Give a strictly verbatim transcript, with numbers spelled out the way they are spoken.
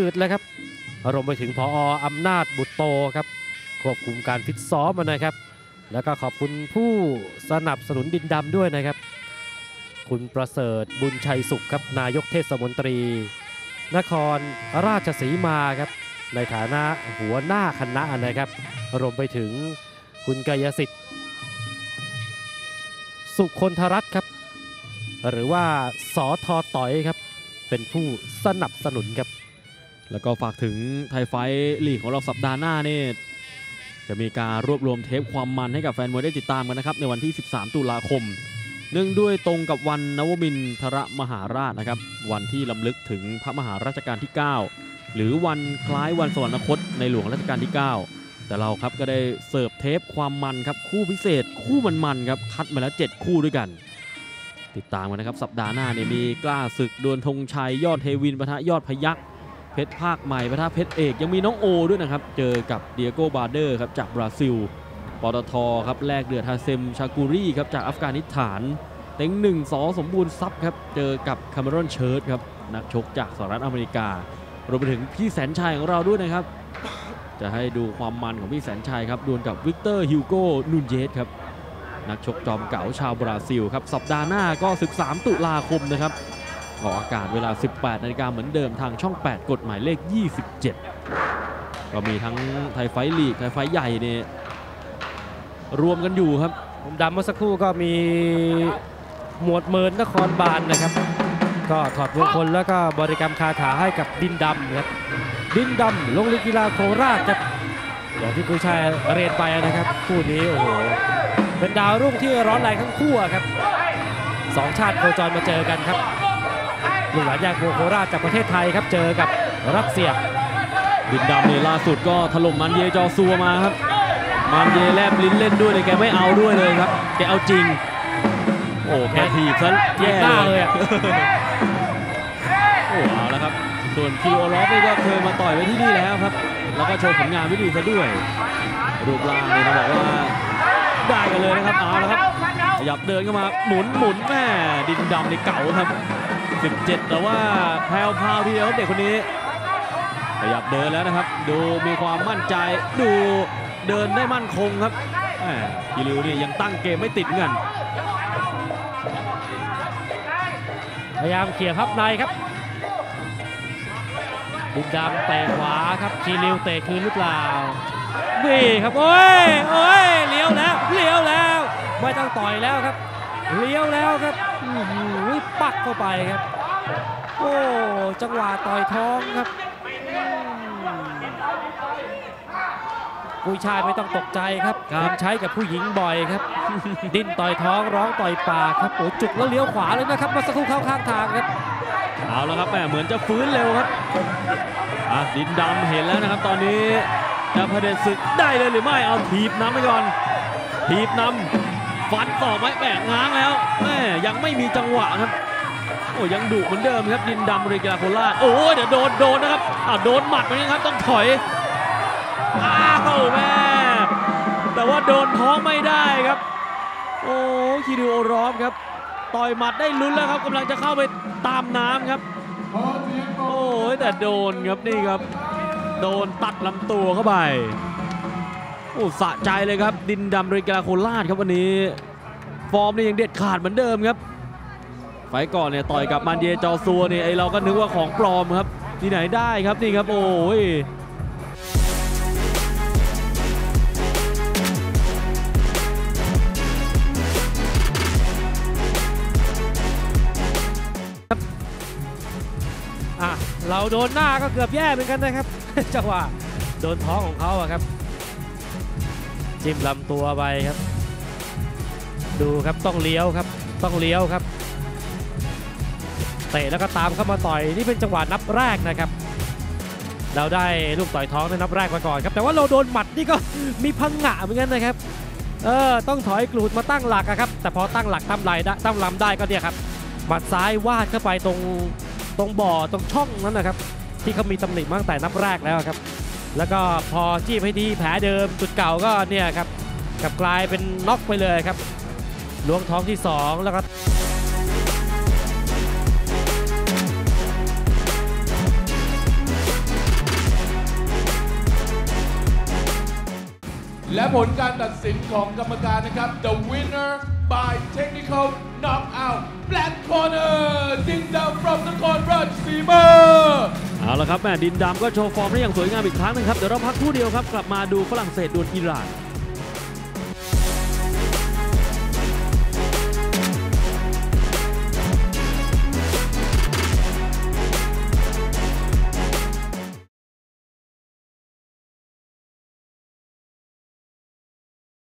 ตืดแล้วครับรวมไปถึงพออำนาจบุตรโตครับควบคุมการฟิตซ้อมนะครับแล้วก็ขอบคุณผู้สนับสนุนดินดำด้วยนะครับคุณประเสริฐบุญชัยสุขครับนายกเทศมนตรีนครราชสีมาครับในฐานะหัวหน้าคณะนะครับรวมไปถึงคุณกายสิทธิ์สุคนธรัตน์ครับหรือว่าสทต่อยครับเป็นผู้สนับสนุนครับแล้วก็ฝากถึงไทยไฟท์ลีกของเราสัปดาห์หน้านี่จะมีการรวบรวมเทปความมันให้กับแฟนมวยได้ติดตามกันนะครับในวันที่สิบสามตุลาคมเนื่องด้วยตรงกับวันนวมินทรมหาราชนะครับวันที่ลำลึกถึงพระมหารัชกาลที่เก้าหรือวันคล้ายวันสวรรคตในหลวงรัชกาลที่เก้าแต่เราครับก็ได้เสิร์ฟเทปความมันครับคู่พิเศษคู่มันๆครับคัดมาแล้วเจ็ดคู่ด้วยกันติดตามกันนะครับสัปดาห์หน้าเนี่ยมีกล้าศึกดวลธงชัยยอดเทวินปะทะยอดพยัคฆ์เพชรภาคใหม่ปะทะเพชรเอกยังมีน้องโอด้วยนะครับเจอกับเดียโกบาเดอร์ครับจากบราซิลปตทครับแลกเดือดฮาเซมชากูรี่ครับจากอัฟกานิสถานเต็งหนึ่งสอสมบูรณ์ซับครับเจอกับคามารอนเชิร์ตครับนักชกจากสหรัฐอเมริการวมไปถึงพี่แสนชัยของเราด้วยนะครับจะให้ดูความมันของพี่แสนชัยครับดวลกับวิกเตอร์ฮิวโก้นูนเยสครับนักชกจอมเก่าชาวบราซิลครับสัปดาห์หน้าก็สิบสามตุลาคมนะครับออกอากาศเวลา สิบแปดนาฬิกา เหมือนเดิมทางช่องแปดกฎหมายเลขยี่สิบเจ็ดก็มีทั้งไทยไฟท์ลีกไทยไฟท์ใหญ่เนี่ยรวมกันอยู่ครับผมดำเมื่อสักครู่ก็มีหมวดเมินนครบาล น, นะครับก็ถอดมงคลแล้วก็บริกรรมคาถาให้กับดินดำครับดินดำลงลิกีฬาโคราชครับอย่างที่คุณชายเรียนไปนะครับคู่นี้โอ้โหเป็นดาวรุ่งที่ร้อนแรงทั้งคู่ครับสองชาติโคจรมาเจอกันครับหนุ่มหลานยากโคราชจากประเทศไทยครับเจอกับรัสเซียดินดำในล่าสุดก็ถล่มมันเยจอซัวมาครับมันเยแลบลิ้นเล่นด้วยเลยแกไม่เอาด้วยเลยครับแกเอาจริงโอ้แกทีบซะแย่เลยโอ้เอาแล้วครับส่วนคิวอลอฟนี่ก็เคยมาต่อยไว้ที่นี่แล้วครับแล้วก็โชว์ผลงานไม่ดีซะด้วยรูปร่างเนี่ยบอกว่าได้กันเลยนะครับเอาแล้วครับขยับเดินเข้ามาหมุนหมุนแม่ดินดำในเก่าครับสิบเจ็ดแต่ว่าแพลวพาวที่เดียวเด็กคนนี้ขยับเดินแล้วนะครับดูมีความมั่นใจดูเดินได้มั่นคงครับกิริวนี่ยังตั้งเกมไม่ติดเหมือนกันพยายามเขี่ยพับในครับดินดำเตะขวาครับกิริวเตะคืนหรือเปล่านี่ครับโอ้ยโอ้ยเลี้ยวแล้วเลี้ยวแล้วไม่ต้องต่อยแล้วครับเลี้ยวแล้วครับปักเข้าไปครับโอ้จังหวะต่อยท้องครับผู้ชายไม่ต้องตกใจครับการใช้กับผู้หญิงบ่อยครับดิ้นต่อยท้องร้องต่อยปากครับโอ้จุกแล้วเลี้ยวขวาเลยนะครับมาสักครู่เข้าข้างทางครับเอาแล้วครับแหมเหมือนจะฟื้นเร็วครับดินดำเห็นแล้วนะครับตอนนี้จะเผด็จศึกได้เลยหรือไม่เอาถีบน้ำไปก่อนถีบน้ำฟันต่อไม้แบกง้างแล้วแม่ยังไม่มีจังหวะครับโอ้ยังดุเหมือนเดิมครับดินดำเรกิลาโคล่าโอ้เดี๋ยวโดนโดนนะครับอ้าวโดนหมัดไปนี่ครับต้องถอยอ้าวแม่แต่ว่าโดนท้องไม่ได้ครับโอ้คิริโอรอฟครับต่อยหมัดได้ลุ้นแล้วครับกำลังจะเข้าไปตามน้ำครับโอ้แต่โดนครับนี่ครับโดนตัดลำตัวเข้าไปโอ้สะใจเลยครับดินดำเรกิลาโคราชครับวันนี้ฟอร์มนี่ยังเด็ดขาดเหมือนเดิมครับไฟก่อนเนี่ยต่อยกับมันเยจอซัวเนี่ยไอเราก็นึกว่าของปลอมครับที่ไหนได้ครับนี่ครับโอ้ยครับอ่ะเราโดนหน้าก็เกือบแย่เหมือนกันนะครับจังหวะโดนท้องของเขาอะครับจิ้มลำตัวไปครับดูครับต้องเลี้ยวครับต้องเลี้ยวครับเตะแล้วก็ตามเข้ามาต่อยนี่เป็นจังหวะนับแรกนะครับเราได้ลูกต่อยท้องในนับแรกมาก่อนครับแต่ว่าเราโดนหมัดนี่ก็มีพังงะเหมือนกันนะครับเออต้องถอยกรูดมาตั้งหลักครับแต่พอตั้งหลักตั้มไหลตั้มลำได้ก็เนี่ยครับหมัดซ้ายวาดเข้าไปตรงตรงบ่อตรงช่องนั้นนะครับที่เขามีตำหนิตั้งแต่นับแรกแล้วครับแล้วก็พอจี้ให้ที่แผลเดิมจุดเก่าก็เนี่ยครับกับกลายเป็นน็อกไปเลยครับล้วงท้องที่สองแล้วก็ และผลการตัดสินของกรรมการนะครับ The winner by technical knockout black corner Ding down from นครราชสีมาเอาละครับแม่ดินดำก็โชว์ฟอร์มได้อย่างสวยงามอีกครั้งนึงครับเดี๋ยวเราพักครู่เดียวครับกลับมาดูฝรั่งเศสดวลอิหร่าน